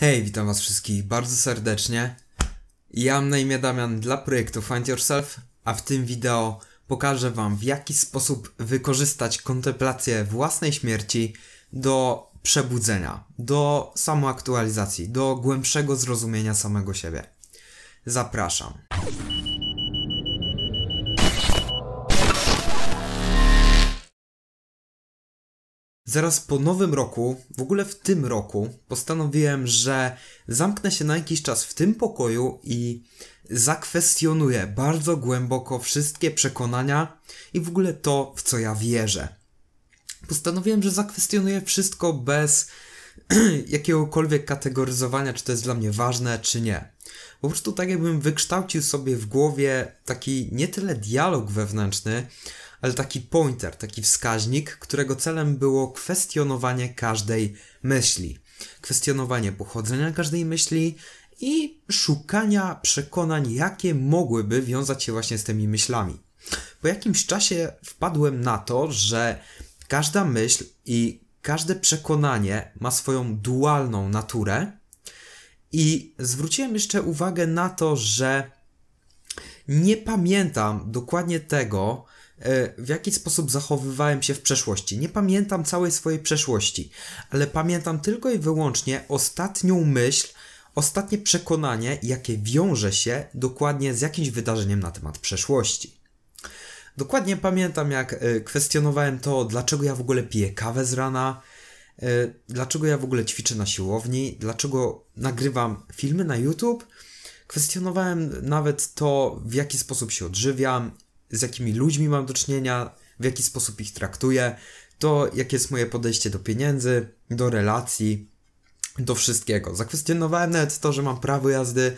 Hej, witam was wszystkich bardzo serdecznie. Ja mam na imię Damian dla projektu Find Yourself, a w tym wideo pokażę wam, w jaki sposób wykorzystać kontemplację własnej śmierci do przebudzenia, do samoaktualizacji, do głębszego zrozumienia samego siebie. Zapraszam. Zaraz po nowym roku, w ogóle w tym roku, postanowiłem, że zamknę się na jakiś czas w tym pokoju i zakwestionuję bardzo głęboko wszystkie przekonania i w ogóle to, w co ja wierzę. Postanowiłem, że zakwestionuję wszystko bez jakiegokolwiek kategoryzowania, czy to jest dla mnie ważne, czy nie. Po prostu tak jakbym wykształcił sobie w głowie taki nie tyle dialog wewnętrzny, ale taki pointer, taki wskaźnik, którego celem było kwestionowanie każdej myśli. Kwestionowanie pochodzenia każdej myśli i szukania przekonań, jakie mogłyby wiązać się właśnie z tymi myślami. Po jakimś czasie wpadłem na to, że każda myśl i każde przekonanie ma swoją dualną naturę i zwróciłem jeszcze uwagę na to, że nie pamiętam dokładnie tego, w jaki sposób zachowywałem się w przeszłości. Nie pamiętam całej swojej przeszłości, ale pamiętam tylko i wyłącznie ostatnią myśl, ostatnie przekonanie, jakie wiąże się dokładnie z jakimś wydarzeniem na temat przeszłości. Dokładnie pamiętam, jak kwestionowałem to, dlaczego ja w ogóle piję kawę z rana, dlaczego ja w ogóle ćwiczę na siłowni, dlaczego nagrywam filmy na YouTube. Kwestionowałem nawet to, w jaki sposób się odżywiam, z jakimi ludźmi mam do czynienia, w jaki sposób ich traktuję, to, jakie jest moje podejście do pieniędzy, do relacji, do wszystkiego. Zakwestionowałem nawet to, że mam prawo jazdy,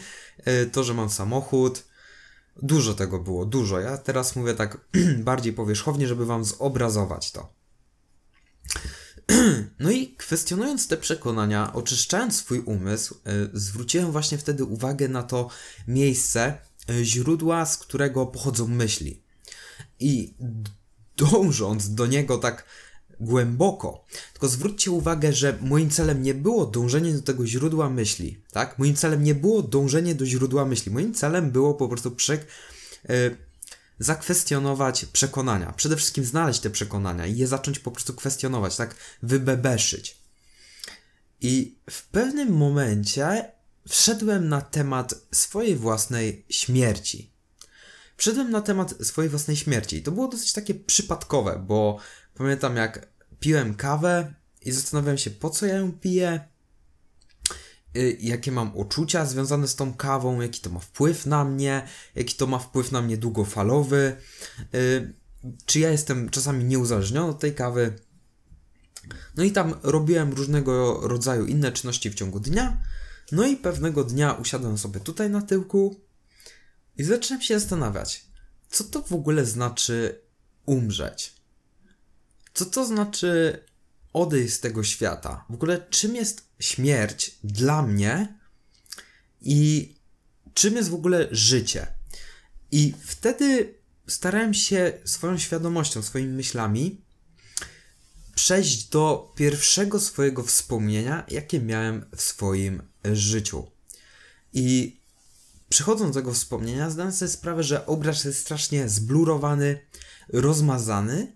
to, że mam samochód. Dużo tego było, dużo. Ja teraz mówię tak bardziej powierzchownie, żeby wam zobrazować to. No i kwestionując te przekonania, oczyszczając swój umysł, zwróciłem właśnie wtedy uwagę na to miejsce, źródła, z którego pochodzą myśli. I dążąc do niego tak głęboko, tylko zwróćcie uwagę, że moim celem nie było dążenie do tego źródła myśli, tak? Moim celem nie było dążenie do źródła myśli. Moim celem było po prostu zakwestionować przekonania. Przede wszystkim znaleźć te przekonania i je zacząć po prostu kwestionować, tak? Wybebeszyć. I w pewnym momencie wszedłem na temat swojej własnej śmierci. Wszedłem na temat swojej własnej śmierci. I to było dosyć takie przypadkowe, bo pamiętam, jak piłem kawę i zastanawiałem się, po co ja ją piję, jakie mam uczucia związane z tą kawą, jaki to ma wpływ na mnie, jaki to ma wpływ na mnie długofalowy, czy ja jestem czasami nieuzależniony od tej kawy. No i tam robiłem różnego rodzaju inne czynności w ciągu dnia. No i pewnego dnia usiadłem sobie tutaj na tyłku i zacząłem się zastanawiać, co to w ogóle znaczy umrzeć. Co to znaczy odejść z tego świata? W ogóle czym jest śmierć dla mnie i czym jest w ogóle życie? I wtedy starałem się swoją świadomością, swoimi myślami przejść do pierwszego swojego wspomnienia, jakie miałem w swoim życiu. I przechodząc do tego wspomnienia, zdałem sobie sprawę, że obraz jest strasznie zblurowany, rozmazany.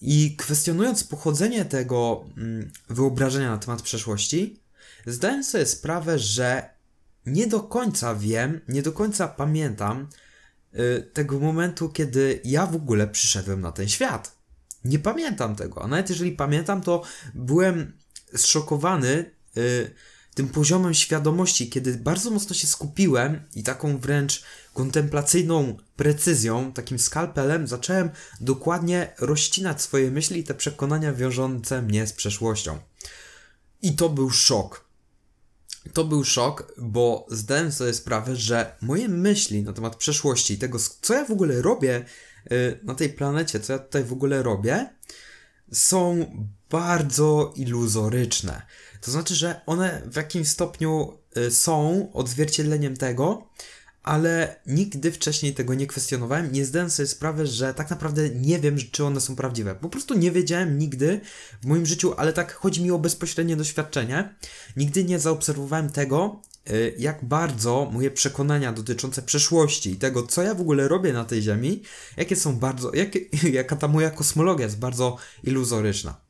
I kwestionując pochodzenie tego wyobrażenia na temat przeszłości, zdałem sobie sprawę, że nie do końca wiem, nie do końca pamiętam tego momentu, kiedy ja w ogóle przyszedłem na ten świat. Nie pamiętam tego, a nawet jeżeli pamiętam, to byłem zszokowany tym poziomem świadomości, kiedy bardzo mocno się skupiłem i taką wręcz kontemplacyjną precyzją, takim skalpelem zacząłem dokładnie rozcinać swoje myśli i te przekonania wiążące mnie z przeszłością. I to był szok. To był szok, bo zdałem sobie sprawę, że moje myśli na temat przeszłości i tego, co ja w ogóle robię na tej planecie, co ja tutaj w ogóle robię, są bardzo iluzoryczne. To znaczy, że one w jakimś stopniu są odzwierciedleniem tego, ale nigdy wcześniej tego nie kwestionowałem, nie zdałem sobie sprawy, że tak naprawdę nie wiem, czy one są prawdziwe. Po prostu nie wiedziałem nigdy w moim życiu, ale tak chodzi mi o bezpośrednie doświadczenie. Nigdy nie zaobserwowałem tego, jak bardzo moje przekonania dotyczące przeszłości i tego, co ja w ogóle robię na tej ziemi, jakie są bardzo, jaka ta moja kosmologia jest bardzo iluzoryczna.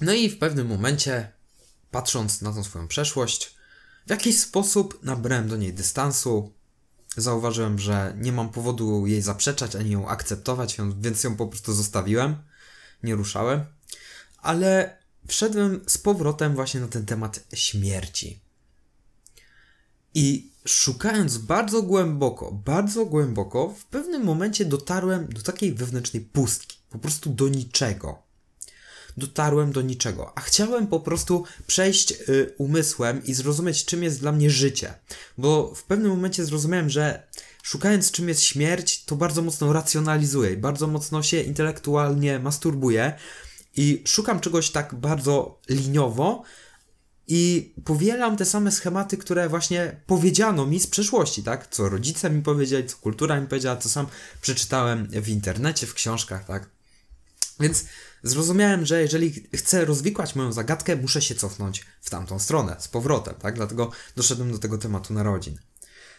No i w pewnym momencie, patrząc na tą swoją przeszłość, w jakiś sposób nabrałem do niej dystansu, zauważyłem, że nie mam powodu jej zaprzeczać, ani ją akceptować, więc ją po prostu zostawiłem, nie ruszałem, ale wszedłem z powrotem właśnie na ten temat śmierci. I szukając bardzo głęboko, w pewnym momencie dotarłem do takiej wewnętrznej pustki, po prostu do niczego. Dotarłem do niczego, a chciałem po prostu przejść umysłem i zrozumieć, czym jest dla mnie życie. Bo w pewnym momencie zrozumiałem, że szukając, czym jest śmierć, to bardzo mocno racjonalizuję, bardzo mocno się intelektualnie masturbuję i szukam czegoś tak bardzo liniowo i powielam te same schematy, które właśnie powiedziano mi z przeszłości, tak? Co rodzice mi powiedzieli, co kultura mi powiedziała, co sam przeczytałem w internecie, w książkach, tak? Więc zrozumiałem, że jeżeli chcę rozwikłać moją zagadkę, muszę się cofnąć w tamtą stronę, z powrotem, tak? Dlatego doszedłem do tego tematu narodzin.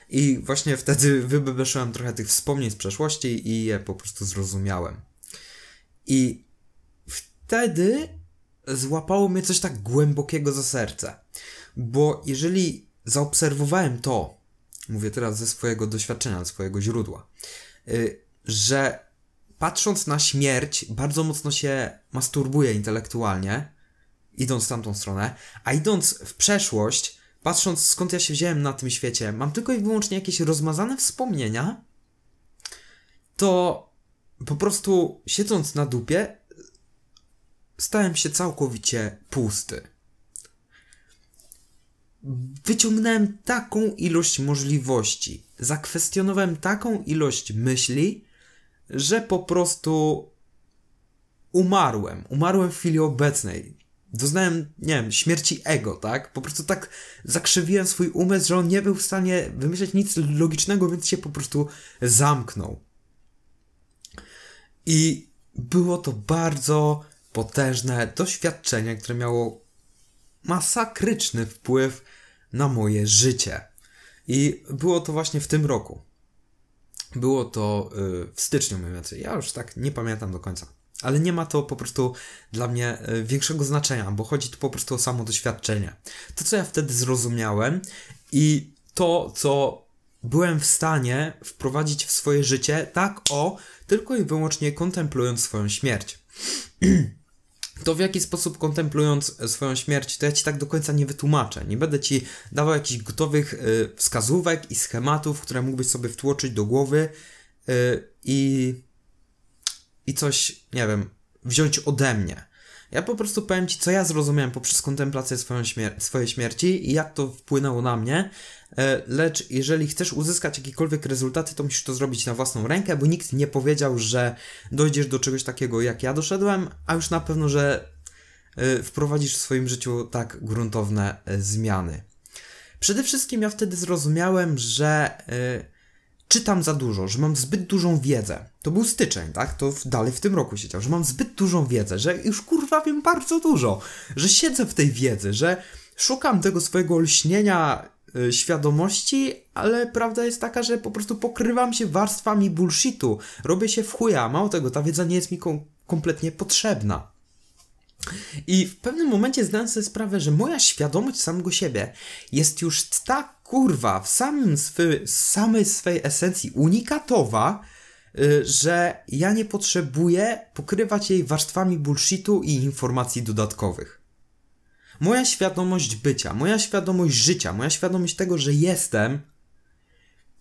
I właśnie wtedy wybebeszyłem trochę tych wspomnień z przeszłości i je po prostu zrozumiałem. I wtedy złapało mnie coś tak głębokiego za serce. Bo jeżeli zaobserwowałem to, mówię teraz ze swojego doświadczenia, swojego źródła, że patrząc na śmierć, bardzo mocno się masturbuję intelektualnie, idąc w tamtą stronę, a idąc w przeszłość, patrząc skąd ja się wziąłem na tym świecie, mam tylko i wyłącznie jakieś rozmazane wspomnienia, to po prostu siedząc na dupie, stałem się całkowicie pusty. Wyciągnąłem taką ilość możliwości, zakwestionowałem taką ilość myśli, że po prostu umarłem w chwili obecnej. Doznałem, nie wiem, śmierci ego, tak? Po prostu tak zakrzywiłem swój umysł, że on nie był w stanie wymyśleć nic logicznego, więc się po prostu zamknął. I było to bardzo potężne doświadczenie, które miało masakryczny wpływ na moje życie. I było to właśnie w tym roku. Było to w styczniu mniej więcej, ja już tak nie pamiętam do końca, ale nie ma to po prostu dla mnie większego znaczenia, bo chodzi tu po prostu o samo doświadczenie. To, co ja wtedy zrozumiałem i to, co byłem w stanie wprowadzić w swoje życie, tak tylko i wyłącznie kontemplując swoją śmierć. To w jaki sposób kontemplując swoją śmierć, to ja Ci tak do końca nie wytłumaczę. Nie będę Ci dawał jakichś gotowych wskazówek i schematów, które mógłbyś sobie wtłoczyć do głowy i coś, nie wiem, wziąć ode mnie. Ja po prostu powiem Ci, co ja zrozumiałem poprzez kontemplację swojej śmierci i jak to wpłynęło na mnie, lecz jeżeli chcesz uzyskać jakiekolwiek rezultaty, to musisz to zrobić na własną rękę, bo nikt nie powiedział, że dojdziesz do czegoś takiego, jak ja doszedłem, a już na pewno, że wprowadzisz w swoim życiu tak gruntowne zmiany. Przede wszystkim ja wtedy zrozumiałem, że czytam za dużo, że mam zbyt dużą wiedzę. To był styczeń, tak? To dalej w tym roku siedział, że mam zbyt dużą wiedzę, że już kurwa wiem bardzo dużo, że siedzę w tej wiedzy, że szukam tego swojego olśnienia świadomości, ale prawda jest taka, że po prostu pokrywam się warstwami bullshitu, robię się w chuja, mało tego, ta wiedza nie jest mi kompletnie potrzebna. I w pewnym momencie zdałem sobie sprawę, że moja świadomość samego siebie jest już tak kurwa w samej swej esencji unikatowa, że ja nie potrzebuję pokrywać jej warstwami bullshitu i informacji dodatkowych. Moja świadomość bycia, moja świadomość życia, moja świadomość tego, że jestem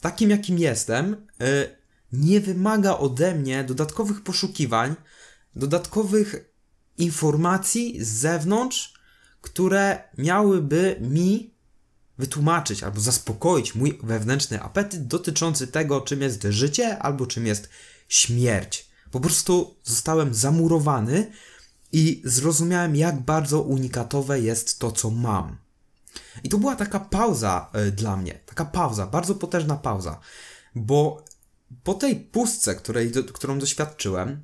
takim, jakim jestem, nie wymaga ode mnie dodatkowych poszukiwań, dodatkowych informacji z zewnątrz, które miałyby mi wytłumaczyć albo zaspokoić mój wewnętrzny apetyt dotyczący tego, czym jest życie albo czym jest śmierć. Po prostu zostałem zamurowany i zrozumiałem, jak bardzo unikatowe jest to, co mam. I to była taka pauza dla mnie, taka pauza, bardzo potężna pauza, bo po tej pustce, którą doświadczyłem,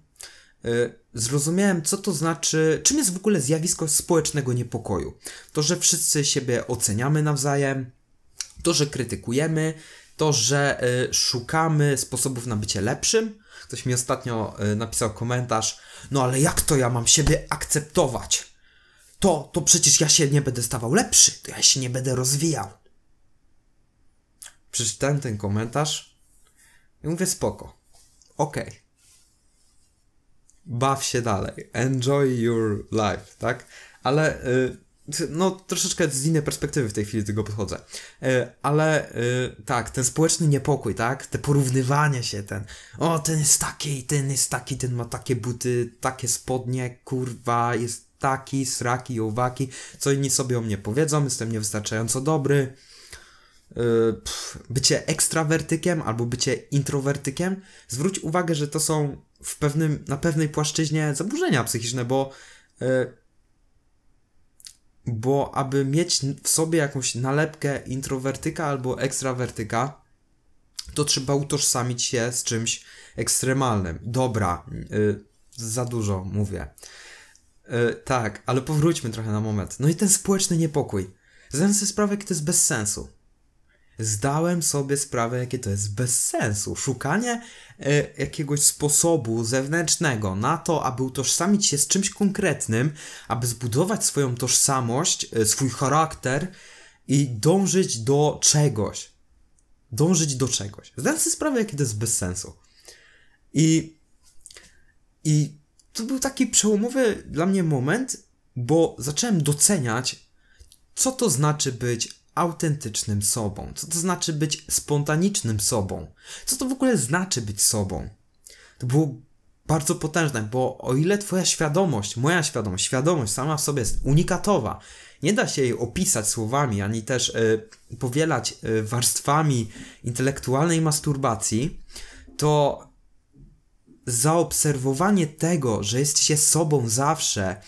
zrozumiałem, co to znaczy, czym jest w ogóle zjawisko społecznego niepokoju. To, że wszyscy siebie oceniamy nawzajem, to, że krytykujemy, to, że szukamy sposobów na bycie lepszym. Ktoś mi ostatnio napisał komentarz, no ale jak to ja mam siebie akceptować? To przecież ja się nie będę stawał lepszy, to ja się nie będę rozwijał. Przeczytałem ten komentarz i mówię spoko, okej. Baw się dalej, enjoy your life, tak? Ale no troszeczkę z innej perspektywy w tej chwili do tego podchodzę. Ale tak, ten społeczny niepokój, tak? Te porównywanie się, ten jest taki, ten ma takie buty, takie spodnie, kurwa, jest taki, sraki, owaki, co inni sobie o mnie powiedzą, jestem niewystarczająco dobry. Bycie ekstrawertykiem albo bycie introwertykiem. Zwróć uwagę, że to są na pewnej płaszczyźnie zaburzenia psychiczne, bo aby mieć w sobie jakąś nalepkę introwertyka albo ekstrawertyka, to trzeba utożsamić się z czymś ekstremalnym. Dobra, za dużo mówię. Tak, ale powróćmy trochę na moment. No i ten społeczny niepokój. Zdałem sobie sprawę, jakie to jest bez sensu. Zdałem sobie sprawę, jakie to jest bez sensu. Szukanie jakiegoś sposobu zewnętrznego na to, aby utożsamić się z czymś konkretnym, aby zbudować swoją tożsamość, swój charakter i dążyć do czegoś. Zdałem sobie sprawę, jakie to jest bez sensu. I to był taki przełomowy dla mnie moment, bo zacząłem doceniać, co to znaczy być autentycznym sobą, co to znaczy być spontanicznym sobą, co to w ogóle znaczy być sobą. To było bardzo potężne, bo o ile twoja świadomość, moja świadomość sama w sobie jest unikatowa, nie da się jej opisać słowami, ani też powielać warstwami intelektualnej masturbacji, to zaobserwowanie tego, że jest się sobą zawsze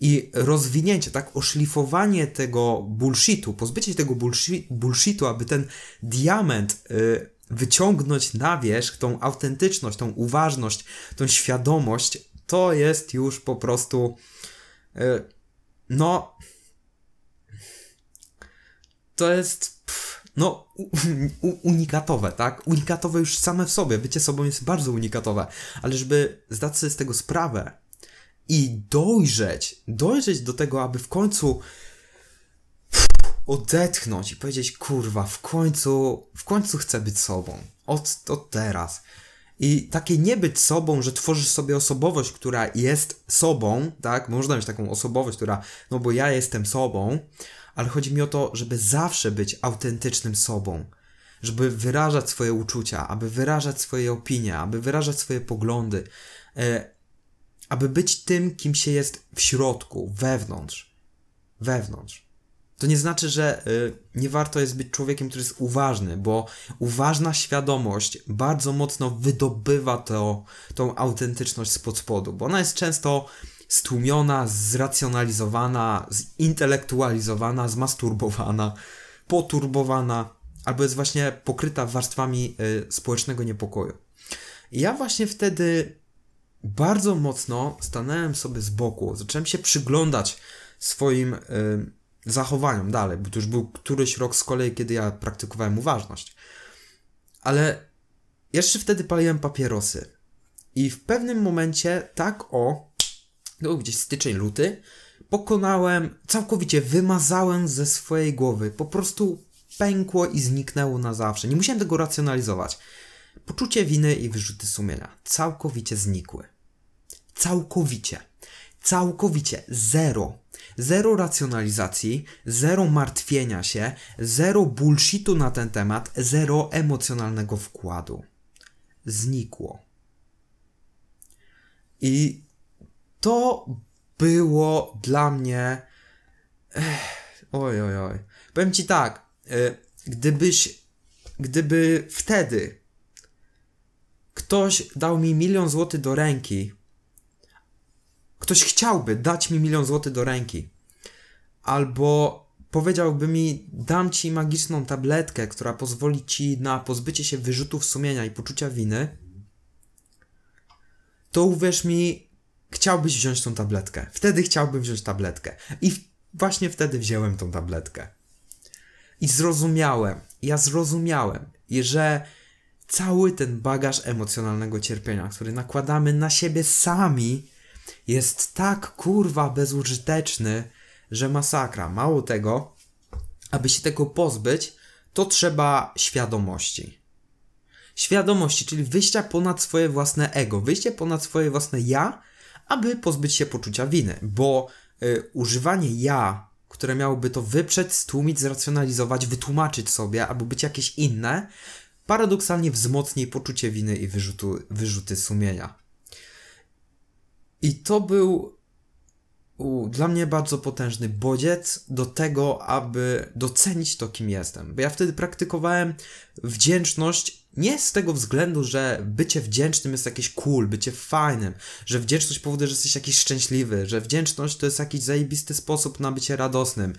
i rozwinięcie, tak, oszlifowanie tego bullshitu, pozbycie się tego bullshitu, aby ten diament wyciągnąć na wierzch, tą autentyczność, tą uważność, tą świadomość, to jest już po prostu to jest unikatowe, tak? Unikatowe już same w sobie. Bycie sobą jest bardzo unikatowe. Ale żeby zdać sobie z tego sprawę i dojrzeć do tego, aby w końcu odetchnąć i powiedzieć, kurwa, w końcu chcę być sobą. Od teraz. I takie nie być sobą, że tworzysz sobie osobowość, która jest sobą, tak? Można mieć taką osobowość, która, no bo ja jestem sobą, ale chodzi mi o to, żeby zawsze być autentycznym sobą, żeby wyrażać swoje uczucia, aby wyrażać swoje opinie, aby wyrażać swoje poglądy, aby być tym, kim się jest w środku, wewnątrz. To nie znaczy, że nie warto jest być człowiekiem, który jest uważny, bo uważna świadomość bardzo mocno wydobywa tą autentyczność spod spodu, bo ona jest często stłumiona, zracjonalizowana, zintelektualizowana, zmasturbowana, poturbowana, albo jest właśnie pokryta warstwami społecznego niepokoju. I ja właśnie wtedy bardzo mocno stanąłem sobie z boku, zacząłem się przyglądać swoim zachowaniom dalej, bo to już był któryś rok z kolei, kiedy ja praktykowałem uważność. Ale jeszcze wtedy paliłem papierosy i w pewnym momencie tak no gdzieś styczeń, luty, całkowicie wymazałem ze swojej głowy. Po prostu pękło i zniknęło na zawsze. Nie musiałem tego racjonalizować. Poczucie winy i wyrzuty sumienia całkowicie znikły. Całkowicie. Zero. Zero racjonalizacji, zero martwienia się, zero bullshitu na ten temat, zero emocjonalnego wkładu. Znikło. I to było dla mnie... Oj. Powiem ci tak, gdyby wtedy ktoś dał mi 1 000 000 złotych do ręki, ktoś chciałby dać mi 1 000 000 złotych do ręki, albo powiedziałby mi: dam ci magiczną tabletkę, która pozwoli ci na pozbycie się wyrzutów sumienia i poczucia winy, to uwierz mi, chciałbyś wziąć tą tabletkę. Wtedy chciałbym wziąć tabletkę. I właśnie wtedy wziąłem tą tabletkę. I zrozumiałem, że cały ten bagaż emocjonalnego cierpienia, który nakładamy na siebie sami, jest tak kurwa bezużyteczny, że masakra. Mało tego, aby się tego pozbyć, to trzeba świadomości. Świadomości, czyli wyjścia ponad swoje własne ego, wyjście ponad swoje własne ja, aby pozbyć się poczucia winy, bo używanie ja, które miałoby to wyprzeć, stłumić, zracjonalizować, wytłumaczyć sobie, albo być jakieś inne, paradoksalnie wzmocni poczucie winy i wyrzuty sumienia. I to był dla mnie bardzo potężny bodziec do tego, aby docenić to, kim jestem. Bo ja wtedy praktykowałem wdzięczność nie z tego względu, że bycie wdzięcznym jest jakieś cool, bycie fajnym, że wdzięczność powoduje, że jesteś jakiś szczęśliwy, że wdzięczność to jest jakiś zajebisty sposób na bycie radosnym,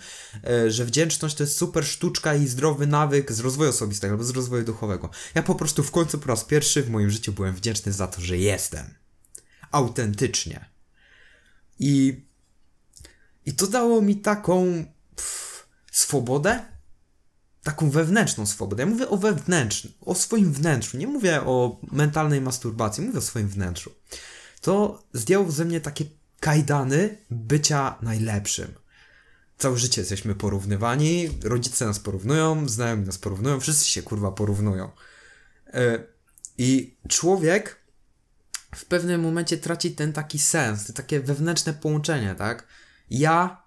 że wdzięczność to jest super sztuczka i zdrowy nawyk z rozwoju osobistego albo z rozwoju duchowego. Ja po prostu w końcu po raz pierwszy w moim życiu byłem wdzięczny za to, że jestem. Autentycznie. I to dało mi taką swobodę, taką wewnętrzną swobodę. Ja mówię o wewnętrznym, o swoim wnętrzu, nie mówię o mentalnej masturbacji, mówię o swoim wnętrzu. To zdjęło ze mnie takie kajdany bycia najlepszym. Całe życie jesteśmy porównywani, rodzice nas porównują, znajomi nas porównują, wszyscy się kurwa porównują. I człowiek w pewnym momencie traci ten taki sens, takie wewnętrzne połączenie, tak? Ja,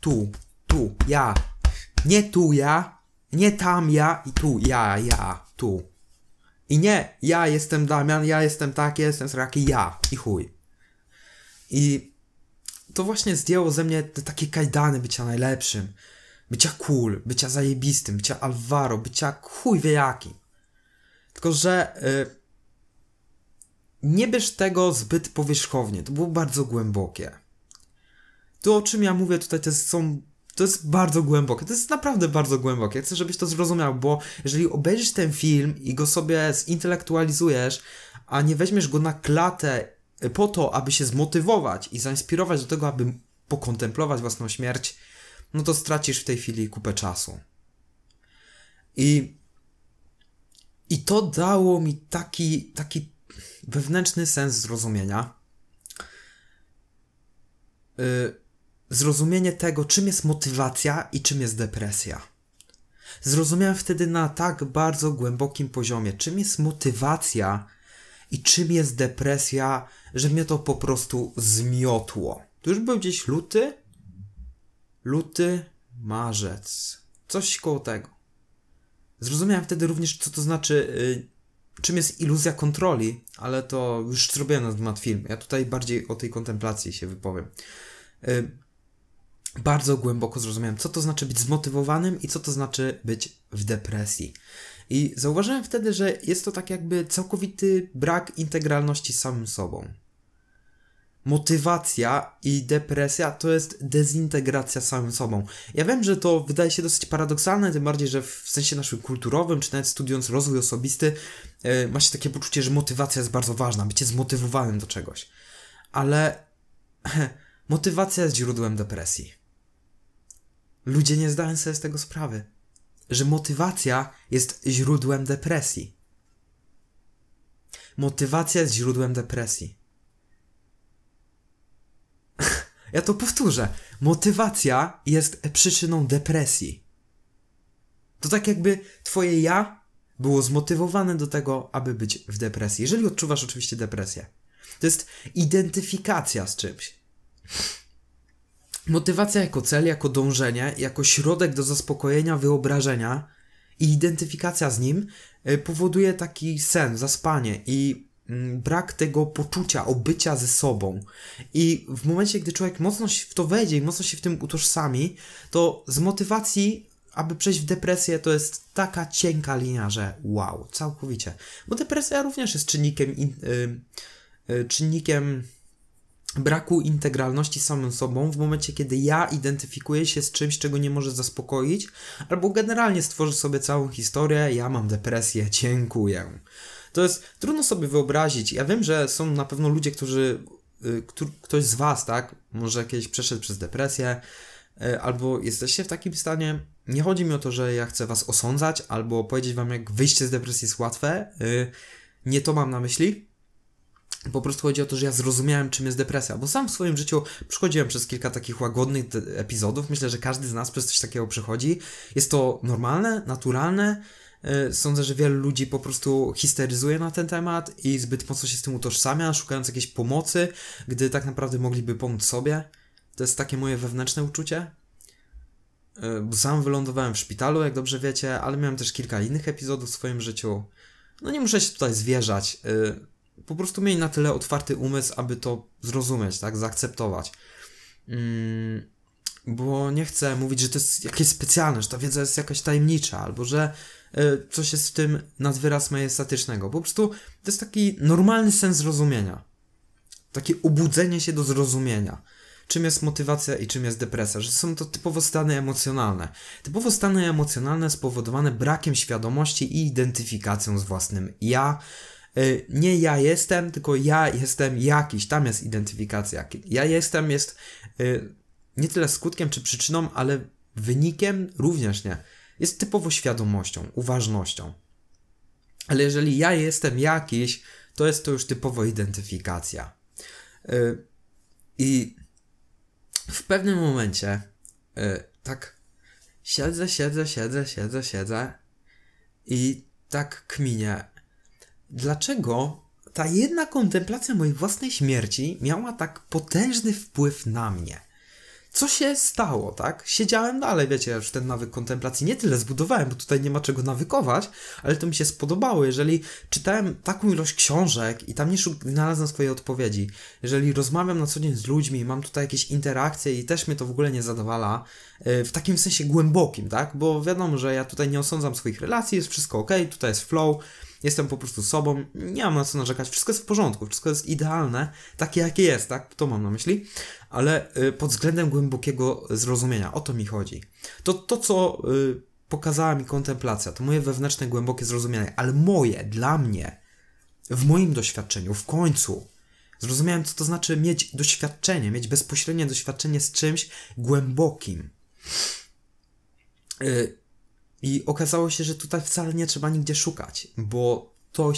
tu, ja. Nie tu ja, nie tam ja i tu ja, tu. I nie, ja jestem Damian, ja jestem taki, jestem sraki, ja i chuj. I to właśnie zdjęło ze mnie te takie kajdany bycia najlepszym, bycia cool, bycia zajebistym, bycia Alvaro, bycia chuj wie jakim. Tylko że nie bierz tego zbyt powierzchownie, to było bardzo głębokie. To, o czym ja mówię tutaj, to jest bardzo głębokie. To jest naprawdę bardzo głębokie. Chcę, żebyś to zrozumiał, bo jeżeli obejrzysz ten film i go sobie zintelektualizujesz, a nie weźmiesz go na klatę po to, aby się zmotywować i zainspirować do tego, aby pokontemplować własną śmierć, no to stracisz w tej chwili kupę czasu. I to dało mi taki wewnętrzny sens zrozumienia. Zrozumienie tego, czym jest motywacja i czym jest depresja. Zrozumiałem wtedy na tak bardzo głębokim poziomie, czym jest motywacja i czym jest depresja, że mnie to po prostu zmiotło. To już był gdzieś luty, marzec, coś koło tego. Zrozumiałem wtedy również, co to znaczy, czym jest iluzja kontroli, ale to już zrobiłem na temat filmu. Ja tutaj bardziej o tej kontemplacji się wypowiem. Bardzo głęboko zrozumiałem, co to znaczy być zmotywowanym i co to znaczy być w depresji. I zauważyłem wtedy, że jest to tak jakby całkowity brak integralności z samym sobą. Motywacja i depresja to jest dezintegracja z samym sobą. Ja wiem, że to wydaje się dosyć paradoksalne, tym bardziej, że w sensie naszym kulturowym, czy nawet studiując rozwój osobisty, ma się takie poczucie, że motywacja jest bardzo ważna, bycie zmotywowanym do czegoś. Ale motywacja jest źródłem depresji. Ludzie nie zdają sobie z tego sprawy, że motywacja jest źródłem depresji. Motywacja jest źródłem depresji. Ja to powtórzę. Motywacja jest przyczyną depresji. To tak jakby twoje ja było zmotywowane do tego, aby być w depresji. Jeżeli odczuwasz oczywiście depresję. To jest identyfikacja z czymś. Motywacja jako cel, jako dążenie, jako środek do zaspokojenia wyobrażenia i identyfikacja z nim powoduje taki sen, zaspanie i brak tego poczucia obycia ze sobą. I w momencie, gdy człowiek mocno się w to wejdzie i mocno się w tym utożsami, to z motywacji, aby przejść w depresję, to jest taka cienka linia, że wow, całkowicie. Bo depresja również jest czynnikiem braku integralności samym sobą w momencie, kiedy ja identyfikuję się z czymś, czego nie może zaspokoić, albo generalnie stworzę sobie całą historię, ja mam depresję, dziękuję. To jest trudno sobie wyobrazić. Ja wiem, że są na pewno ludzie, którzy, ktoś z was, tak, może kiedyś przeszedł przez depresję, albo jesteście w takim stanie. Nie chodzi mi o to, że ja chcę was osądzać, albo powiedzieć wam, jak wyjście z depresji jest łatwe. Nie to mam na myśli. Po prostu chodzi o to, że ja zrozumiałem, czym jest depresja, bo sam w swoim życiu przechodziłem przez kilka takich łagodnych epizodów. Myślę, że każdy z nas przez coś takiego przechodzi. Jest to normalne, naturalne. Sądzę, że wielu ludzi po prostu histeryzuje na ten temat i zbyt mocno się z tym utożsamia, szukając jakiejś pomocy, gdy tak naprawdę mogliby pomóc sobie. To jest takie moje wewnętrzne uczucie. Bo sam wylądowałem w szpitalu, jak dobrze wiecie, ale miałem też kilka innych epizodów w swoim życiu. No nie muszę się tutaj zwierzać. Po prostu mieli na tyle otwarty umysł, aby to zrozumieć, tak? Zaakceptować. Bo nie chcę mówić, że to jest jakieś specjalne, że ta wiedza jest jakaś tajemnicza, albo że coś jest w tym nad wyraz majestatycznego. Po prostu to jest taki normalny sens zrozumienia. Takie obudzenie się do zrozumienia. Czym jest motywacja i czym jest depresja, że są to typowo stany emocjonalne. Typowo stany emocjonalne spowodowane brakiem świadomości i identyfikacją z własnym ja. Nie ja jestem, tylko ja jestem jakiś, tam jest identyfikacja. Ja jestem jest nie tyle skutkiem czy przyczyną, ale wynikiem również nie. Jest typowo świadomością, uważnością. Ale jeżeli ja jestem jakiś, to jest to już typowo identyfikacja. I w pewnym momencie tak siedzę i tak kminię. Dlaczego ta jedna kontemplacja mojej własnej śmierci miała tak potężny wpływ na mnie? Co się stało, tak? Siedziałem dalej, wiecie, ja już ten nawyk kontemplacji nie tyle zbudowałem, bo tutaj nie ma czego nawykować, ale to mi się spodobało. Jeżeli czytałem taką ilość książek i tam nie znalazłem swojej odpowiedzi, jeżeli rozmawiam na co dzień z ludźmi, mam tutaj jakieś interakcje i też mnie to w ogóle nie zadowala, w takim sensie głębokim, tak? Bo wiadomo, że ja tutaj nie osądzam swoich relacji, jest wszystko ok, tutaj jest flow, jestem po prostu sobą, nie mam na co narzekać, wszystko jest w porządku, wszystko jest idealne, takie jakie jest, tak? To mam na myśli, ale pod względem głębokiego zrozumienia, o to mi chodzi. To co pokazała mi kontemplacja, to moje wewnętrzne, głębokie zrozumienie, ale moje, dla mnie, w moim doświadczeniu, w końcu zrozumiałem, co to znaczy mieć doświadczenie, mieć bezpośrednie doświadczenie z czymś głębokim. I okazało się, że tutaj wcale nie trzeba nigdzie szukać, bo to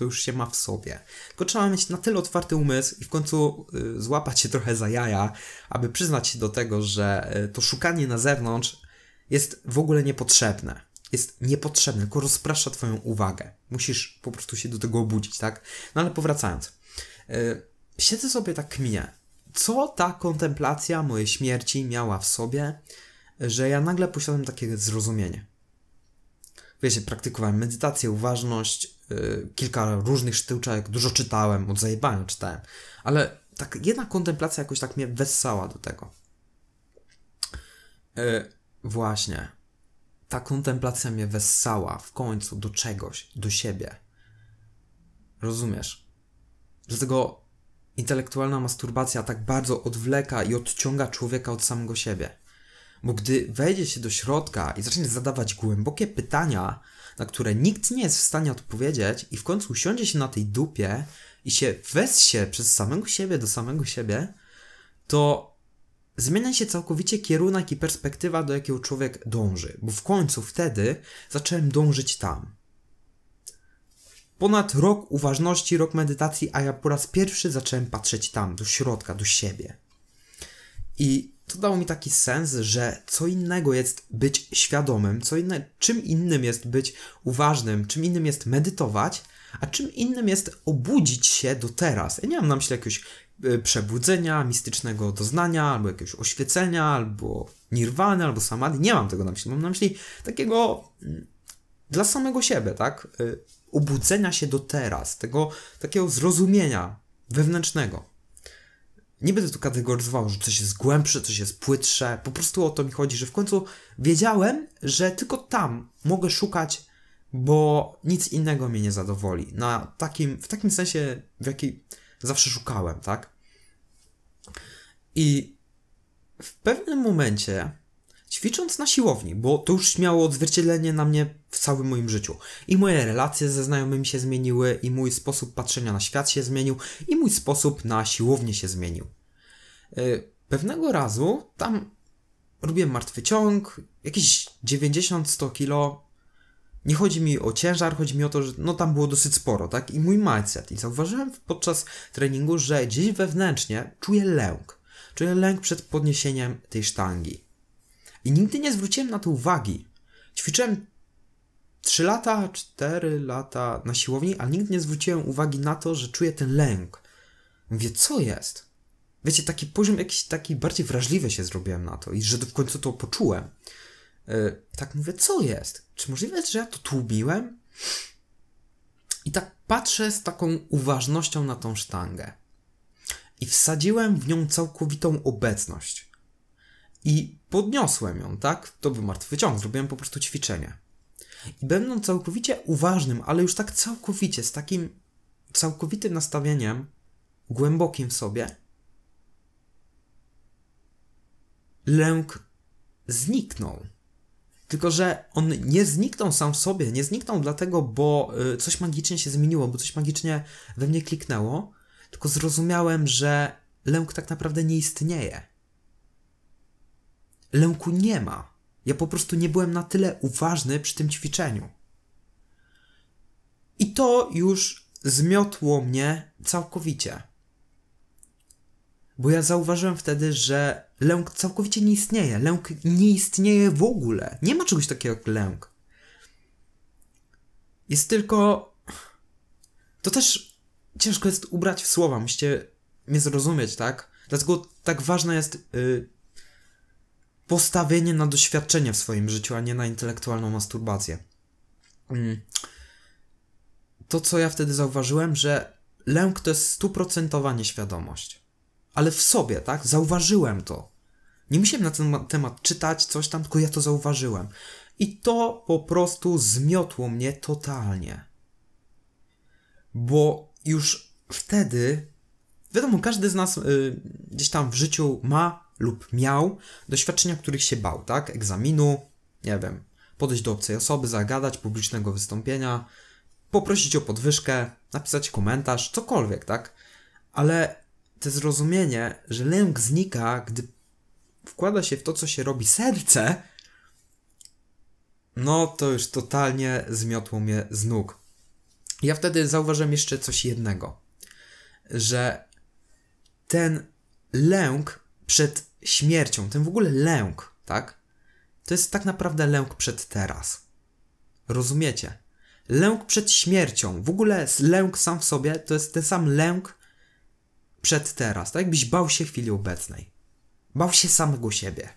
już się ma w sobie. Tylko trzeba mieć na tyle otwarty umysł i w końcu złapać się trochę za jaja, aby przyznać się do tego, że to szukanie na zewnątrz jest w ogóle niepotrzebne. Jest niepotrzebne, tylko rozprasza twoją uwagę. Musisz po prostu się do tego obudzić, tak? No ale powracając. Siedzę sobie tak kminię. Co ta kontemplacja mojej śmierci miała w sobie, że ja nagle posiadam takie zrozumienie. Wiecie, praktykowałem medytację, uważność, kilka różnych sztuczek, dużo czytałem, od zajebania czytałem, ale tak jedna kontemplacja jakoś tak mnie wessała do tego. Właśnie. Ta kontemplacja mnie wessała w końcu do czegoś, do siebie. Rozumiesz? Dlatego intelektualna masturbacja tak bardzo odwleka i odciąga człowieka od samego siebie. Bo gdy wejdzie się do środka i zacznie zadawać głębokie pytania, na które nikt nie jest w stanie odpowiedzieć i w końcu usiądzie się na tej dupie i się wessie przez samego siebie do samego siebie, to zmienia się całkowicie kierunek i perspektywa, do jakiego człowiek dąży. Bo w końcu wtedy zacząłem dążyć tam. Ponad rok uważności, rok medytacji, a ja po raz pierwszy zacząłem patrzeć tam, do środka, do siebie. I to dało mi taki sens, że co innego jest być świadomym, czym innym jest być uważnym, czym innym jest medytować, a czym innym jest obudzić się do teraz. Ja nie mam na myśli jakiegoś przebudzenia, mistycznego doznania, albo jakiegoś oświecenia, albo nirwany, albo samadhi. Nie mam tego na myśli. Mam na myśli takiego dla samego siebie, tak? Obudzenia się do teraz, tego takiego zrozumienia wewnętrznego. Nie będę tu kategoryzował, że coś jest głębsze, coś jest płytsze. Po prostu o to mi chodzi, że w końcu wiedziałem, że tylko tam mogę szukać, bo nic innego mnie nie zadowoli. W takim sensie, zawsze szukałem, tak? I w pewnym momencie, ćwicząc na siłowni, bo to już miało odzwierciedlenie na mnie w całym moim życiu. I moje relacje ze znajomymi się zmieniły, i mój sposób patrzenia na świat się zmienił, i mój sposób na siłownię się zmienił. Pewnego razu tam robiłem martwy ciąg, jakieś 90-100 kilo. Nie chodzi mi o ciężar, chodzi mi o to, że no tam było dosyć sporo, tak? I mój mindset. I zauważyłem podczas treningu, że gdzieś wewnętrznie czuję lęk. Czuję lęk przed podniesieniem tej sztangi. I nigdy nie zwróciłem na to uwagi. Ćwiczyłem 3 lata, 4 lata na siłowni, ale nigdy nie zwróciłem uwagi na to, że czuję ten lęk. Mówię, co jest? Wiecie, taki poziom jakiś taki bardziej wrażliwy się zrobiłem na to i że w końcu to poczułem. Tak mówię, co jest? Czy możliwe, że ja to tłumiłem? I tak patrzę z taką uważnością na tą sztangę. I wsadziłem w nią całkowitą obecność. I podniosłem ją, tak? To był martwy ciąg, zrobiłem po prostu ćwiczenie. I będąc całkowicie uważnym, ale już tak całkowicie, z takim całkowitym nastawieniem, głębokim w sobie, lęk zniknął. Tylko że on nie zniknął sam w sobie, nie zniknął dlatego, bo coś magicznie się zmieniło, bo coś magicznie we mnie kliknęło, tylko zrozumiałem, że lęk tak naprawdę nie istnieje. Lęku nie ma. Ja po prostu nie byłem na tyle uważny przy tym ćwiczeniu. I to już zmiotło mnie całkowicie. Bo ja zauważyłem wtedy, że lęk całkowicie nie istnieje. Lęk nie istnieje w ogóle. Nie ma czegoś takiego jak lęk. Jest tylko... To też ciężko jest ubrać w słowa. Musicie mnie zrozumieć, tak? Dlatego tak ważne jest... postawienie na doświadczenie w swoim życiu, a nie na intelektualną masturbację. To, co ja wtedy zauważyłem, że lęk to jest 100% nieświadomość. Ale w sobie, tak? Zauważyłem to. Nie musiałem na ten temat czytać coś tam, tylko ja to zauważyłem. I to po prostu zmiotło mnie totalnie. Bo już wtedy, wiadomo, każdy z nas gdzieś tam w życiu ma lub miał doświadczenia, których się bał, tak? Egzaminu, nie wiem, podejść do obcej osoby, zagadać, publicznego wystąpienia, poprosić o podwyżkę, napisać komentarz, cokolwiek, tak? Ale to zrozumienie, że lęk znika, gdy wkłada się w to, co się robi serce, no to już totalnie zmiotło mnie z nóg. Ja wtedy zauważyłem jeszcze coś jednego, że ten lęk przed śmiercią, ten w ogóle lęk, tak? To jest tak naprawdę lęk przed teraz. Rozumiecie? Lęk przed śmiercią, w ogóle lęk sam w sobie, to jest ten sam lęk przed teraz. Tak jakbyś bał się chwili obecnej. Bał się samego siebie.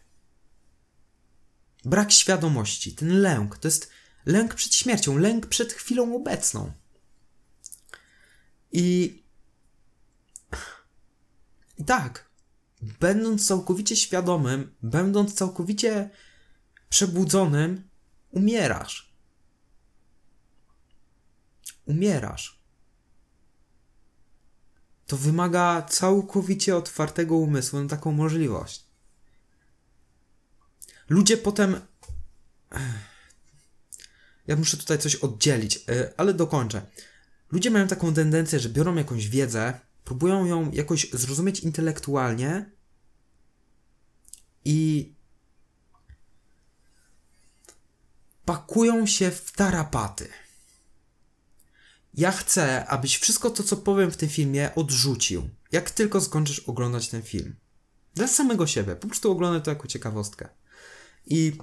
Brak świadomości, ten lęk, to jest lęk przed śmiercią, lęk przed chwilą obecną. I tak. Będąc całkowicie świadomym, będąc całkowicie przebudzonym, umierasz. Umierasz. To wymaga całkowicie otwartego umysłu na taką możliwość. Ludzie potem... Ja muszę tutaj coś oddzielić, ale dokończę. Ludzie mają taką tendencję, że biorą jakąś wiedzę, próbują ją jakoś zrozumieć intelektualnie i pakują się w tarapaty. Ja chcę, abyś wszystko to, co powiem w tym filmie, odrzucił, jak tylko skończysz oglądać ten film. Dla samego siebie. Po prostu oglądam to jako ciekawostkę. I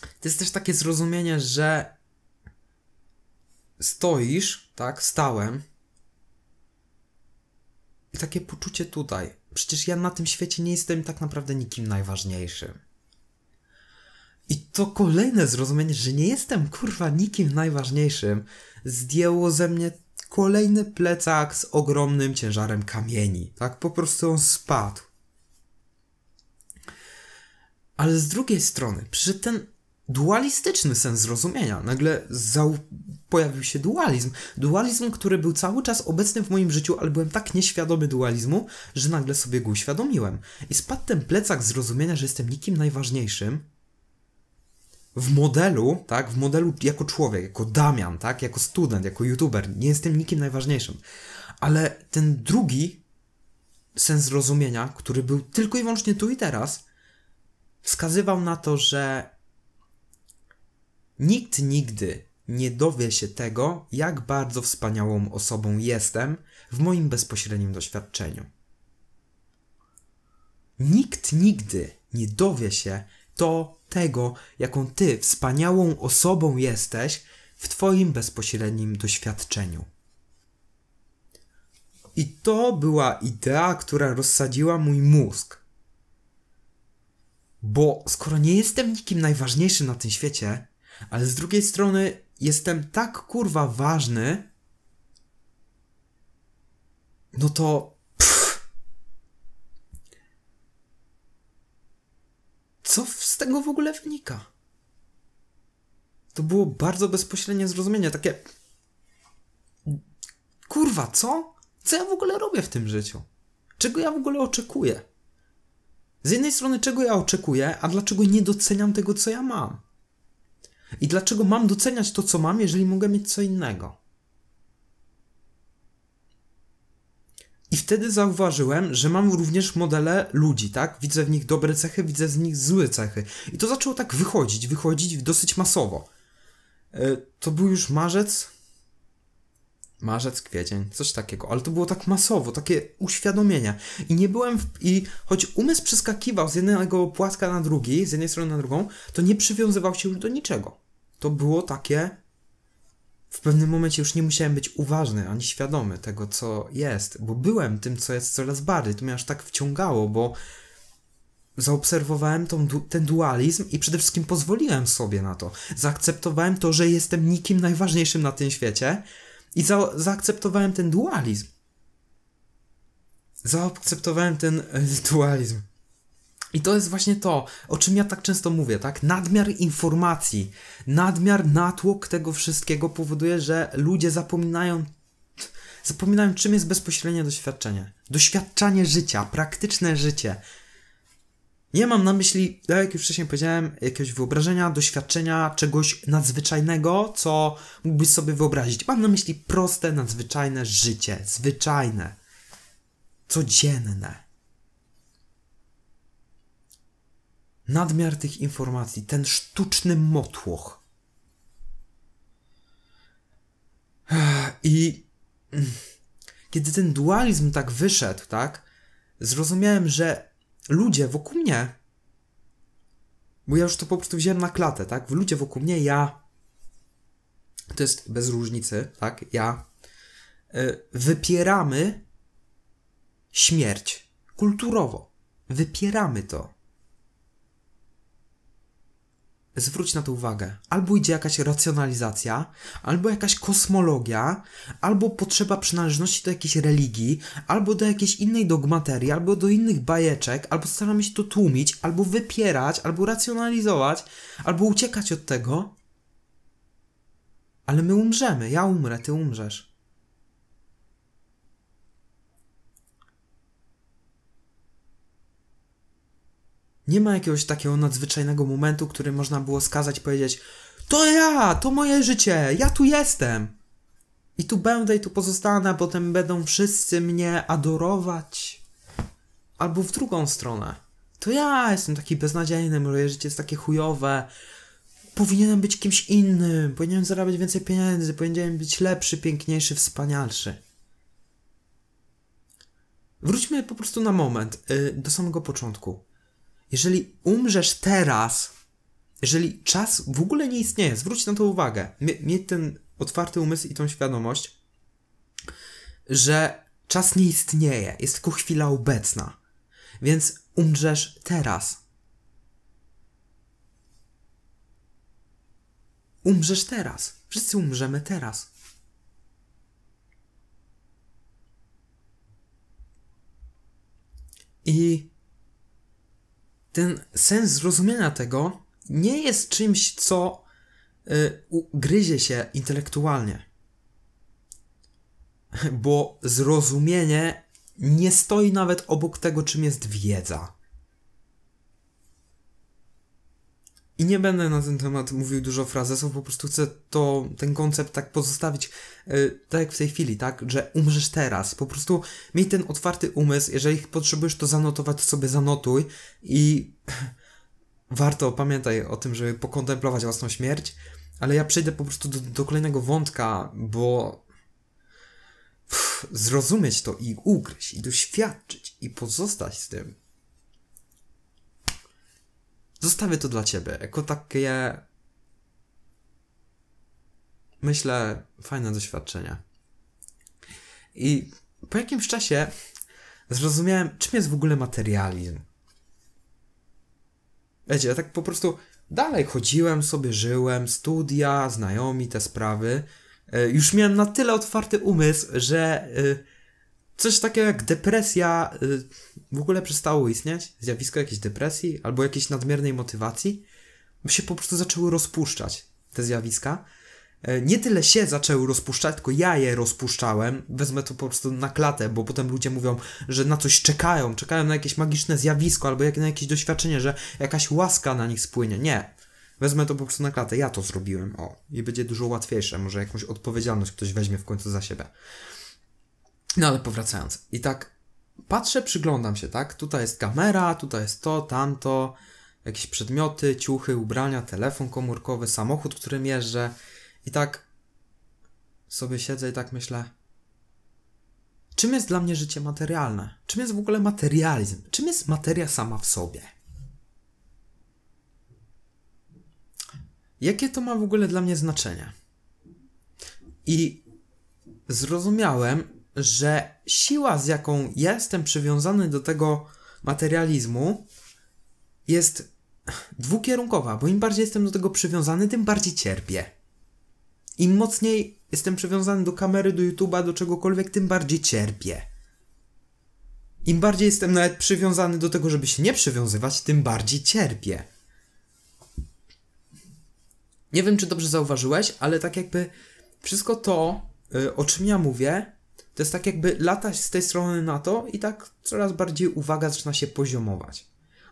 to jest też takie zrozumienie, że stoisz, tak, stałem, i takie poczucie tutaj. Przecież ja na tym świecie nie jestem tak naprawdę nikim najważniejszym. I to kolejne zrozumienie, że nie jestem kurwa nikim najważniejszym, zdjęło ze mnie kolejny plecak z ogromnym ciężarem kamieni. Tak po prostu on spadł. Ale z drugiej strony, przy ten dualistyczny sens zrozumienia. Nagle pojawił się dualizm. Dualizm, który był cały czas obecny w moim życiu, ale byłem tak nieświadomy dualizmu, że nagle sobie go uświadomiłem. I spadł ten plecak zrozumienia, że jestem nikim najważniejszym w modelu, tak? W modelu jako człowiek, jako Damian, tak? Jako student, jako youtuber. Nie jestem nikim najważniejszym. Ale ten drugi sens zrozumienia, który był tylko i wyłącznie tu i teraz, wskazywał na to, że nikt nigdy nie dowie się tego, jak bardzo wspaniałą osobą jestem w moim bezpośrednim doświadczeniu. Nikt nigdy nie dowie się tego, jaką ty wspaniałą osobą jesteś w twoim bezpośrednim doświadczeniu. I to była idea, która rozsadziła mój mózg. Bo skoro nie jestem nikim najważniejszym na tym świecie, ale z drugiej strony jestem tak kurwa ważny, no to co z tego w ogóle wynika? To było bardzo bezpośrednie zrozumienie, takie kurwa, co ja w ogóle robię w tym życiu? Czego ja w ogóle oczekuję? Z jednej strony czego ja oczekuję, a dlaczego nie doceniam tego, co ja mam? I dlaczego mam doceniać to, co mam, jeżeli mogę mieć co innego? I wtedy zauważyłem, że mam również modele ludzi, tak? Widzę w nich dobre cechy, widzę w nich złe cechy. I to zaczęło tak wychodzić dosyć masowo. To był już marzec, kwiecień, coś takiego, ale to było tak masowo, takie uświadomienia. I nie byłem, choć umysł przeskakiwał z jednego płatka na drugi, z jednej strony na drugą, to nie przywiązywał się już do niczego. To było takie, w pewnym momencie już nie musiałem być uważny, ani świadomy tego, co jest, bo byłem tym, co jest coraz bardziej. To mnie aż tak wciągało, bo zaobserwowałem ten dualizm i przede wszystkim pozwoliłem sobie na to. Zaakceptowałem to, że jestem nikim najważniejszym na tym świecie, i zaakceptowałem ten dualizm. Zaakceptowałem ten dualizm. I to jest właśnie to, o czym ja tak często mówię, tak? Nadmiar informacji, natłok tego wszystkiego powoduje, że ludzie zapominają, czym jest bezpośrednie doświadczenie. Doświadczanie życia, praktyczne życie. Nie mam na myśli, jak już wcześniej powiedziałem, jakiegoś wyobrażenia, doświadczenia, czegoś nadzwyczajnego, co mógłbyś sobie wyobrazić. Mam na myśli proste, nadzwyczajne życie, zwyczajne, codzienne. Nadmiar tych informacji, ten sztuczny motłoch. I kiedy ten dualizm tak wyszedł, tak, zrozumiałem, że ludzie wokół mnie, bo ja już to po prostu wziąłem na klatę, tak? Ludzie wokół mnie, to jest bez różnicy, tak? Wypieramy śmierć kulturowo. Wypieramy to. Zwróć na to uwagę. Albo idzie jakaś racjonalizacja, albo jakaś kosmologia, albo potrzeba przynależności do jakiejś religii, albo do jakiejś innej dogmaterii, albo do innych bajeczek, albo staramy się to tłumić, albo wypierać, albo racjonalizować, albo uciekać od tego. Ale my umrzemy. Ja umrę, ty umrzesz. Nie ma jakiegoś takiego nadzwyczajnego momentu, który można było skazać i powiedzieć: to ja, to moje życie, ja tu jestem. I tu będę i tu pozostanę, potem będą wszyscy mnie adorować. Albo w drugą stronę. To ja jestem taki beznadziejny, moje życie jest takie chujowe. Powinienem być kimś innym, powinienem zarabiać więcej pieniędzy, powinienem być lepszy, piękniejszy, wspanialszy. Wróćmy po prostu na moment, do samego początku. Jeżeli umrzesz teraz, jeżeli czas w ogóle nie istnieje, zwróć na to uwagę, mieć ten otwarty umysł i tą świadomość, że czas nie istnieje, jest tylko chwila obecna, więc umrzesz teraz. Umrzesz teraz. Wszyscy umrzemy teraz. I ten sens zrozumienia tego nie jest czymś, co gryzie się intelektualnie. Bo zrozumienie nie stoi nawet obok tego, czym jest wiedza. I nie będę na ten temat mówił dużo frazesów, po prostu chcę ten koncept tak pozostawić, tak jak w tej chwili, tak? Że umrzesz teraz. Po prostu miej ten otwarty umysł, jeżeli potrzebujesz to zanotować, to sobie zanotuj i warto, pamiętaj o tym, żeby pokontemplować własną śmierć, ale ja przejdę po prostu do kolejnego wątka, bo zrozumieć to i ugryźć, i doświadczyć, i pozostać z tym. Zostawię to dla ciebie, jako takie, myślę, fajne doświadczenie. I po jakimś czasie zrozumiałem, czym jest w ogóle materializm. Wiecie, ja tak po prostu dalej chodziłem sobie, żyłem, studia, znajomi, te sprawy. Już miałem na tyle otwarty umysł, że coś takiego jak depresja w ogóle przestało istnieć, zjawisko jakiejś depresji albo jakiejś nadmiernej motywacji, bo się po prostu zaczęły rozpuszczać te zjawiska. Nie tyle się zaczęły rozpuszczać, tylko ja je rozpuszczałem. Wezmę to po prostu na klatę, bo potem ludzie mówią, że na coś czekają, czekają na jakieś magiczne zjawisko albo na jakieś doświadczenie, że jakaś łaska na nich spłynie. Nie. Wezmę to po prostu na klatę. Ja to zrobiłem. O. I będzie dużo łatwiejsze. Może jakąś odpowiedzialność ktoś weźmie w końcu za siebie. No ale powracając. I tak patrzę, przyglądam się, tak? Tutaj jest kamera, tutaj jest to, tamto. Jakieś przedmioty, ciuchy, ubrania, telefon komórkowy, samochód, którym jeżdżę. I tak sobie siedzę i tak myślę, czym jest dla mnie życie materialne? Czym jest w ogóle materializm? Czym jest materia sama w sobie? Jakie to ma w ogóle dla mnie znaczenie? I zrozumiałem, że siła, z jaką jestem przywiązany do tego materializmu, jest dwukierunkowa, bo im bardziej jestem do tego przywiązany, tym bardziej cierpię. Im mocniej jestem przywiązany do kamery, do YouTube'a, do czegokolwiek, tym bardziej cierpię. Im bardziej jestem nawet przywiązany do tego, żeby się nie przywiązywać, tym bardziej cierpię. Nie wiem, czy dobrze zauważyłeś, ale tak jakby wszystko to, o czym ja mówię, to jest tak jakby latać z tej strony na to i tak coraz bardziej uwaga zaczyna się poziomować,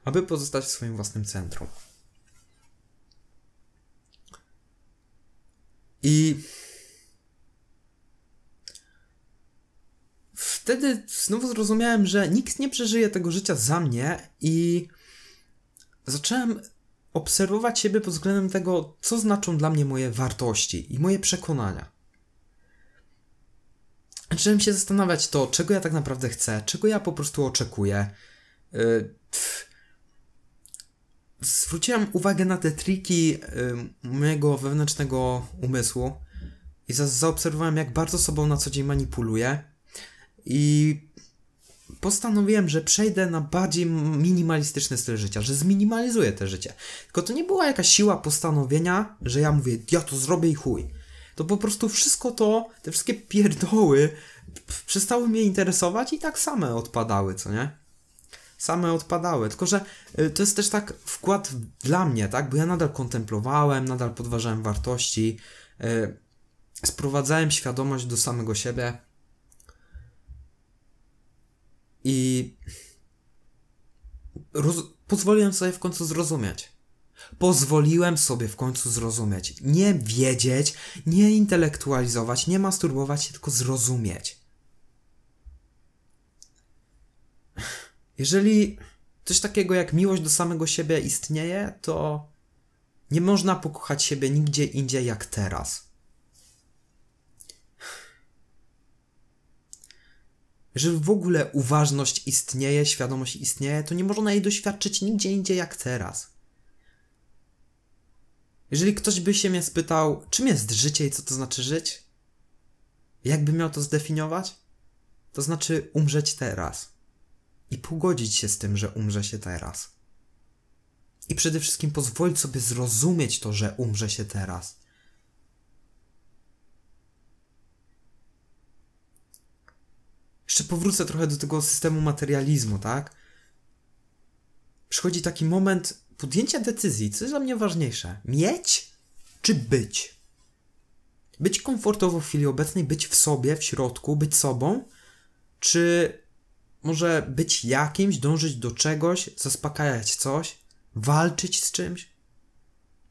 aby pozostać w swoim własnym centrum. I wtedy znowu zrozumiałem, że nikt nie przeżyje tego życia za mnie i zacząłem obserwować siebie pod względem tego, co znaczą dla mnie moje wartości i moje przekonania. Zacząłem się zastanawiać to, czego ja tak naprawdę chcę, czego ja po prostu oczekuję. Zwróciłem uwagę na te triki mojego wewnętrznego umysłu i zaobserwowałem, jak bardzo sobą na co dzień manipuluję i postanowiłem, że przejdę na bardziej minimalistyczny styl życia, że zminimalizuję to życie. Tylko to nie była jakaś siła postanowienia, że ja mówię, ja to zrobię i chuj. To po prostu wszystko to, te wszystkie pierdoły przestały mnie interesować i tak same odpadały, co nie? Same odpadały, tylko że to jest też tak wkład dla mnie, tak? Bo ja nadal kontemplowałem, nadal podważałem wartości, sprowadzałem świadomość do samego siebie i pozwoliłem sobie w końcu zrozumieć. Pozwoliłem sobie w końcu zrozumieć. Nie wiedzieć, nie intelektualizować, nie masturbować się, tylko zrozumieć. Jeżeli coś takiego jak miłość do samego siebie istnieje, to nie można pokochać siebie nigdzie indziej jak teraz. Jeżeli w ogóle uważność istnieje, świadomość istnieje, to nie można jej doświadczyć nigdzie indziej jak teraz. Jeżeli ktoś by się mnie spytał, czym jest życie i co to znaczy żyć, jakby miał to zdefiniować, to znaczy umrzeć teraz. I pogodzić się z tym, że umrze się teraz. I przede wszystkim pozwolić sobie zrozumieć to, że umrze się teraz. Jeszcze powrócę trochę do tego systemu materializmu, tak? Przychodzi taki moment podjęcia decyzji, co jest dla mnie ważniejsze? Mieć czy być? Być komfortowo w chwili obecnej, być w sobie, w środku, być sobą, czy może być jakimś, dążyć do czegoś, zaspokajać coś, walczyć z czymś,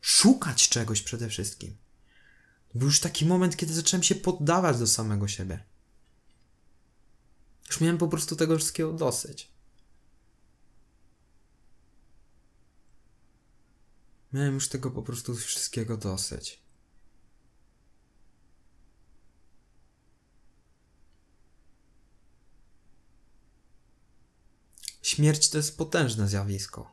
szukać czegoś przede wszystkim. Był już taki moment, kiedy zacząłem się poddawać do samego siebie. Już miałem po prostu tego wszystkiego dosyć. Miałem już tego po prostu wszystkiego dosyć. Śmierć to jest potężne zjawisko.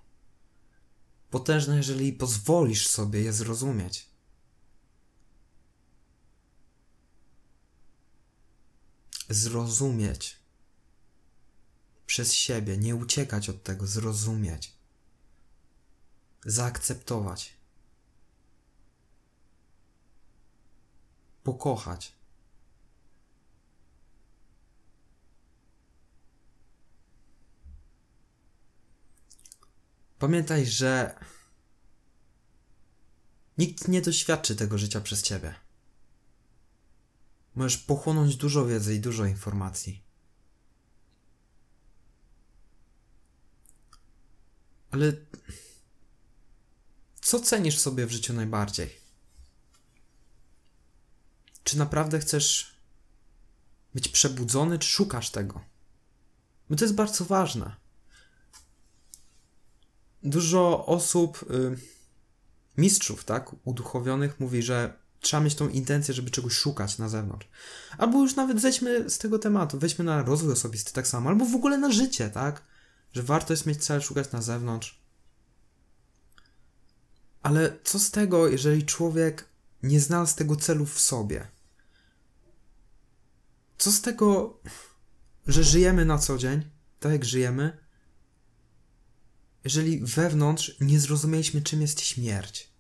Potężne, jeżeli pozwolisz sobie je zrozumieć. Zrozumieć. Przez siebie, nie uciekać od tego, zrozumieć. Zaakceptować. Pokochać. Pamiętaj, że nikt nie doświadczy tego życia przez ciebie. Możesz pochłonąć dużo wiedzy i dużo informacji. Ale co cenisz sobie w życiu najbardziej? Czy naprawdę chcesz być przebudzony, czy szukasz tego? Bo to jest bardzo ważne. Dużo osób, mistrzów, tak, uduchowionych mówi, że trzeba mieć tą intencję, żeby czegoś szukać na zewnątrz. Albo już nawet zejdźmy z tego tematu, weźmy na rozwój osobisty tak samo, albo w ogóle na życie, tak? Że warto jest mieć cel, szukać na zewnątrz. Ale co z tego, jeżeli człowiek nie znalazł tego celu w sobie? Co z tego, że żyjemy na co dzień, tak jak żyjemy, jeżeli wewnątrz nie zrozumieliśmy, czym jest śmierć?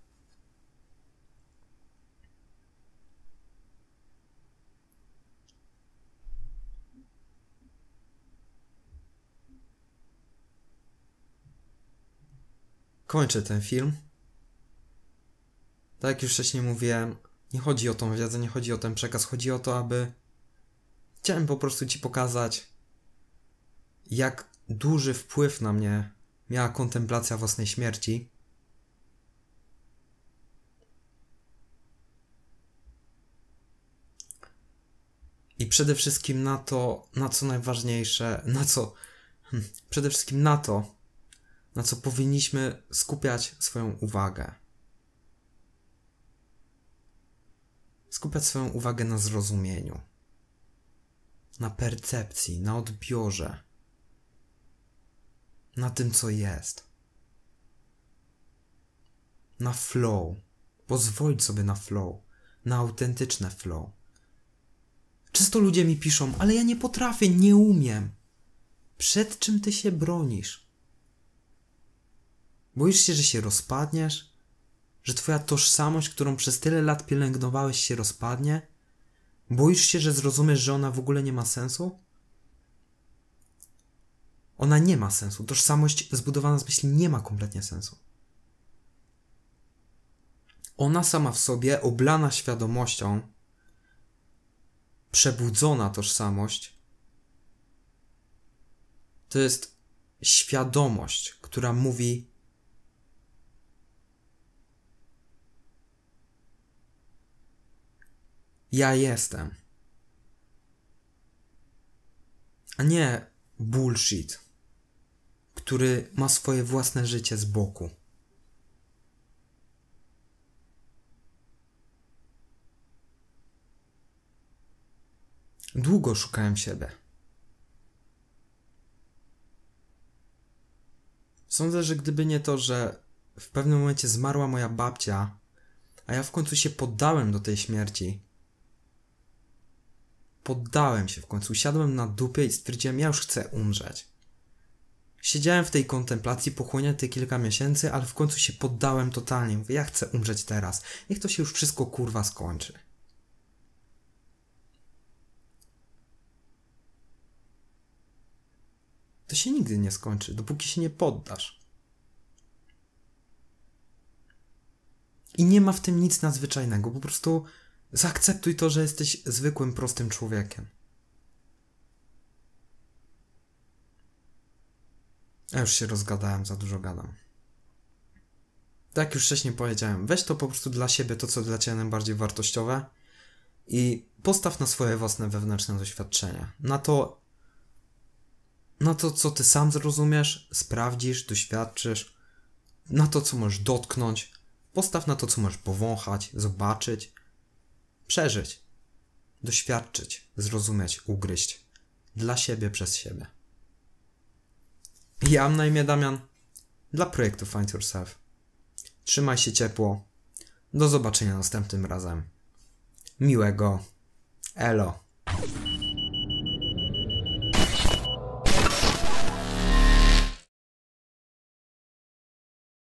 Kończę ten film. Tak jak już wcześniej mówiłem, nie chodzi o tą wiedzę, nie chodzi o ten przekaz, chodzi o to, aby... Chciałem po prostu ci pokazać, jak duży wpływ na mnie miała kontemplacja własnej śmierci. I przede wszystkim na to, na co najważniejsze, na co... Przede wszystkim na to, na co powinniśmy skupiać swoją uwagę. Skupiać swoją uwagę na zrozumieniu, na percepcji, na odbiorze, na tym, co jest. Na flow. Pozwolić sobie na flow, na autentyczne flow. Często ludzie mi piszą, ale ja nie potrafię, nie umiem. Przed czym ty się bronisz? Boisz się, że się rozpadniesz? Że twoja tożsamość, którą przez tyle lat pielęgnowałeś, się rozpadnie? Boisz się, że zrozumiesz, że ona w ogóle nie ma sensu? Ona nie ma sensu. Tożsamość zbudowana z myśli nie ma kompletnie sensu. Ona sama w sobie, oblana świadomością, przebudzona tożsamość, to jest świadomość, która mówi: ja jestem. A nie bullshit, który ma swoje własne życie z boku. Długo szukałem siebie. Sądzę, że gdyby nie to, że w pewnym momencie zmarła moja babcia, a ja w końcu się poddałem do tej śmierci, poddałem się w końcu, usiadłem na dupie i stwierdziłem, ja już chcę umrzeć. Siedziałem w tej kontemplacji, pochłaniałem te kilka miesięcy, ale w końcu się poddałem totalnie. Mówię, ja chcę umrzeć teraz. Niech to się już wszystko kurwa skończy. To się nigdy nie skończy, dopóki się nie poddasz. I nie ma w tym nic nadzwyczajnego. Po prostu zaakceptuj to, że jesteś zwykłym, prostym człowiekiem. Ja już się rozgadałem, za dużo gadam. Tak jak już wcześniej powiedziałem, weź to po prostu dla siebie, to co dla Ciebie najbardziej wartościowe i postaw na swoje własne wewnętrzne doświadczenia. Na to, co Ty sam zrozumiesz, sprawdzisz, doświadczysz, na to, co możesz dotknąć, postaw na to, co możesz powąchać, zobaczyć, przeżyć, doświadczyć, zrozumieć, ugryźć. Dla siebie, przez siebie. Ja mam na imię Damian, dla projektu Find Yourself. Trzymaj się ciepło. Do zobaczenia następnym razem. Miłego. Elo.